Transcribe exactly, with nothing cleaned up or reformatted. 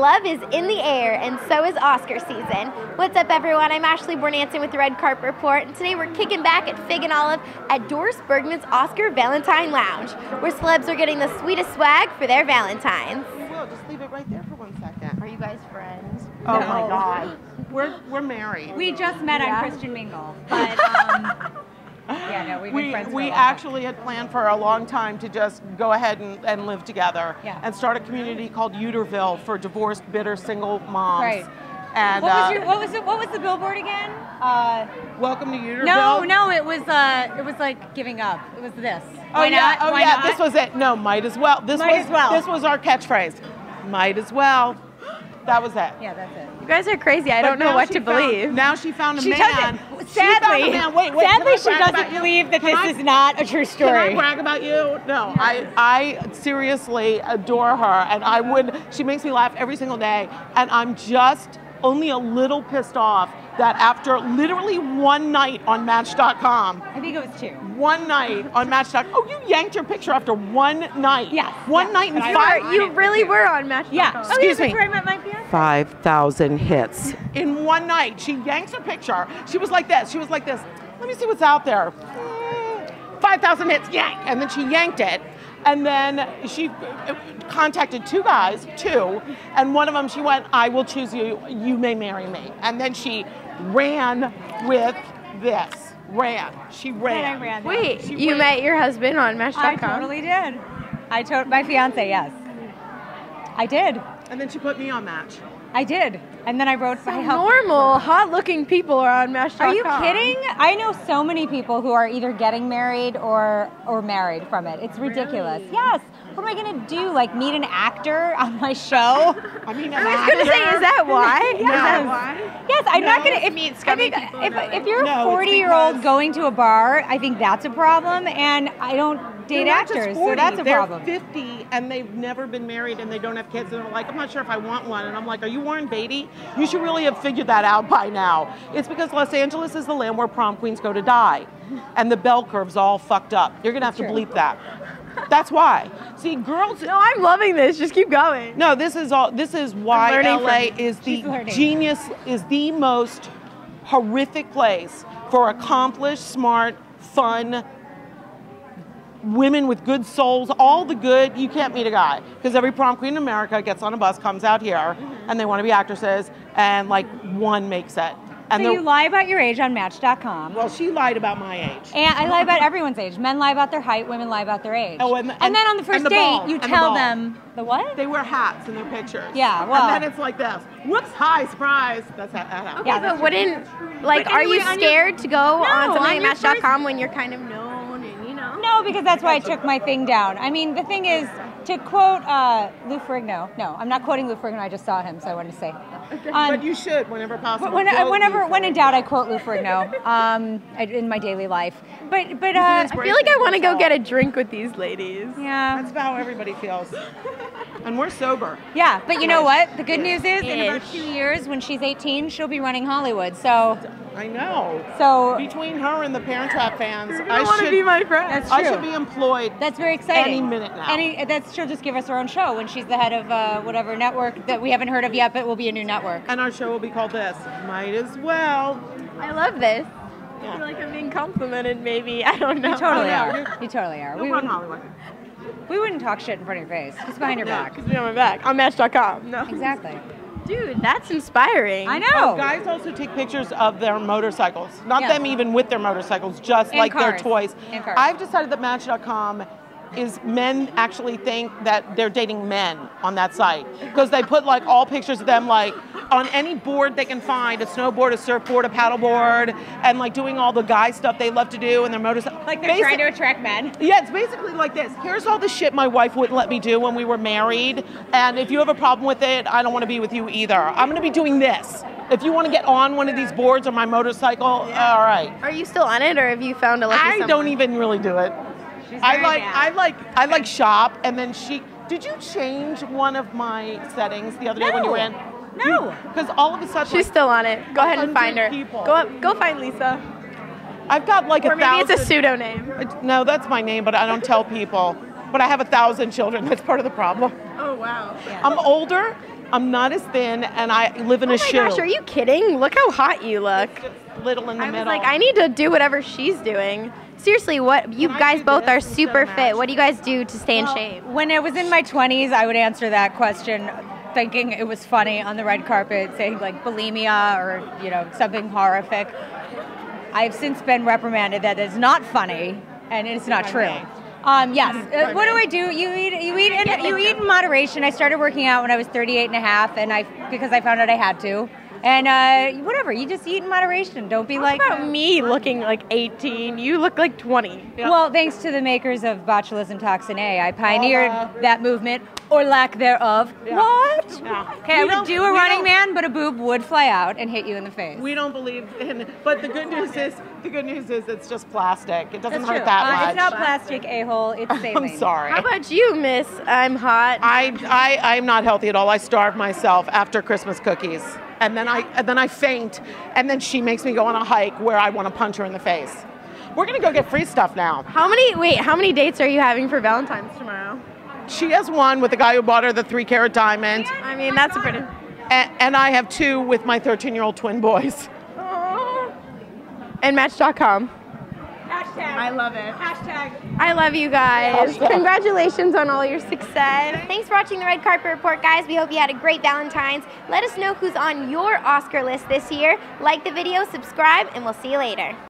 Love is in the air, and so is Oscar season. What's up, everyone? I'm Ashley Bornanson with the Red Carpet Report, and today we're kicking back at Fig and Olive at Doris Bergman's Oscar Valentine Lounge, where celebs are getting the sweetest swag for their Valentines. We will. Just leave it right there for one second. Are you guys friends? Oh, no. My God. We're, we're married. We just met yeah. on Christian Mingle, but... Um, Yeah, no, we've been we, friends for we a long actually time. had planned for a long time to just go ahead and, and live together yeah. and start a community called Uterville for divorced, bitter, single moms. Right. And what, uh, was your, what was it? What was the billboard again? Uh, Welcome to Uterville. No, no, it was uh, it was like giving up. It was this. Why oh, not? Yeah. Oh Why yeah, not? This was it. No, might as well. This might was as well. This was our catchphrase. Might as well. That was it. Yeah, that's it. You guys are crazy. I but don't know what to found, believe. Now she found a she man. Sadly, she, found a man. Wait, wait, sadly, she doesn't believe that can this I, is not a true story. Can I brag about you? No, I, I seriously adore her, and I would. She makes me laugh every single day, and I'm just only a little pissed off that after literally one night on Match dot com. I think it was two. One night on Match dot com. Oh, you yanked your picture after one night. Yes. One yes, night and five. Were, you really were on Match dot com. Yeah. Oh, excuse yeah, me. I met my fiance. five thousand hits. In one night, she yanks her picture. She was like this. She was like this. Let me see what's out there. five thousand hits, yank. And then she yanked it. And then she contacted two guys, two, and one of them, she went, I will choose you, you may marry me. And then she ran with this, ran, she ran. I ran Wait, she you ran. met your husband on Match dot com? I totally did. I told my fiance, yes. I did. And then she put me on Match. I did. And then I wrote so my normal, hot-looking people are on Match dot com. Are you kidding? I know so many people who are either getting married or or married from it. It's ridiculous. Really? Yes. What am I going to do? Like, meet an actor on my show? I mean, I was going to say, is that why? Yes. No. Is that why? Yes, I'm no, not going to... If, meet I mean, if, if you're no, a forty-year-old going to a bar, I think that's a problem, and I don't date actors, so that's a they're problem. They're fifty, and they've never been married, and they don't have kids, and they're like, I'm not sure if I want one, and I'm like, are you Warren Beatty? You should really have figured that out by now. It's because Los Angeles is the land where prom queens go to die, and the bell curve's all fucked up. You're going to have True. to bleep that. That's why. See, girls... No, I'm loving this. Just keep going. No, this is all. This is why L A is the genius, is the most horrific place for accomplished, smart, fun women with good souls, all the good. You can't meet a guy because every prom queen in America gets on a bus, comes out here, mm-hmm. and they want to be actresses, and like one makes it. And so you lie about your age on Match dot com. Well, she lied about my age. And I lie about everyone's age. Men lie about their height. Women lie about their age. Oh, and, and, and then on the first the date, ball, you tell the them the what? They wear hats in their pictures. Yeah, well. And then it's like this. Whoops! Hi, surprise. That's how that happens. Okay, yeah, but wouldn't like? But are you scared your, to go no, on something on Match dot com when you're kind of known and you know? No, because that's why I took my thing down. I mean, the thing is, to quote uh, Lou Ferrigno. No, I'm not quoting Lou Ferrigno. I just saw him, so I wanted to say. Okay. Um, but you should, whenever possible. When, whenever, when in doubt, I quote Lou Ferrigno um, in my daily life. But, but uh, I feel like I want to go get a drink with these ladies. Yeah, that's about how everybody feels. And we're sober. Yeah, but you know what? The good news is, in about two years, when she's eighteen, she'll be running Hollywood. So. I know. So between her and the Parent Trap fans, I want to be my friend. That's true. I should be employed. That's very exciting. Any minute now. Any, that's she'll just give us her own show when she's the head of uh, whatever network that we haven't heard of yet, but will be a new network. And our show will be called this. Might as well. I love this. Yeah. I feel like I'm being complimented. Maybe I don't know. You totally oh, are. You totally are. We'll we run Hollywood. We wouldn't talk shit in front of your face. Just behind your no, back. Just behind my back. On Match dot com. No. Exactly. Dude, that's inspiring. I know. Oh, guys also take pictures of their motorcycles. Not yes. them even with their motorcycles, just and like cars. their toys. And cars. I've decided that Match dot com is men actually think that they're dating men on that site. Because they put like all pictures of them like on any board they can find, a snowboard, a surfboard, a paddleboard, and like doing all the guy stuff they love to do and their motorcycle. Like they're Basi trying to attract men. Yeah, it's basically like this. Here's all the shit my wife wouldn't let me do when we were married, and if you have a problem with it, I don't want to be with you either. I'm going to be doing this. If you want to get on one of these boards or my motorcycle, yeah. all right. Are you still on it, or have you found a lucky someone? I don't even really do it. She's I like down. I like I like shop, and then she. Did you change one of my settings the other no. day when you went? No, because all of a sudden she's like, still on it. Go ahead and find her. People. Go up. Go find Lisa. I've got like or a maybe thousand. Maybe it's a pseudo name. No, that's my name, but I don't tell people. But I have a thousand children. That's part of the problem. Oh wow. Yeah. I'm older, I'm not as thin, and I live in oh a shoe. Oh my gosh, are you kidding? Look how hot you look. It's just little in the I middle. I was like, I need to do whatever she's doing. Seriously, what you guys both are super fit. What do you guys do to stay in well, shape? When I was in my twenties, I would answer that question thinking it was funny on the red carpet, saying like bulimia or, you know, something horrific. I've since been reprimanded that it's not funny and it's not true. Um, yes. Uh, what do I do? You eat. You eat. In, you eat in moderation. I started working out when I was thirty-eight and a half, and I because I found out I had to. And uh, whatever, you just eat in moderation. Don't be How like about uh, me looking like eighteen. You look like twenty. Yeah. Well, thanks to the makers of Botulism Toxin A, I pioneered uh, that movement, or lack thereof. Yeah. What? Yeah. Okay, I would do a Running Man, but a boob would fly out and hit you in the face. We don't believe in. But the good news is, the good news is, it's just plastic. It doesn't That's hurt true. that uh, much. It's not plastic, a-hole. It's saline. I'm sorry. How about you, Miss? I'm hot. I I I'm not healthy at all. I starve myself after Christmas cookies. And then I and then I faint, and then she makes me go on a hike where I want to punch her in the face. We're gonna go get free stuff now. How many? Wait, how many dates are you having for Valentine's tomorrow? She has one with the guy who bought her the three carat diamond. Yeah, I mean, that's a pretty. And, and I have two with my thirteen year old twin boys. Aww. And Match dot com. Hashtag. I love it. Hashtag. I love you guys. Hashtag. Congratulations on all your success. Thanks for watching the Red Carpet Report, guys. We hope you had a great Valentine's. Let us know who's on your Oscar list this year. Like the video, subscribe, and we'll see you later.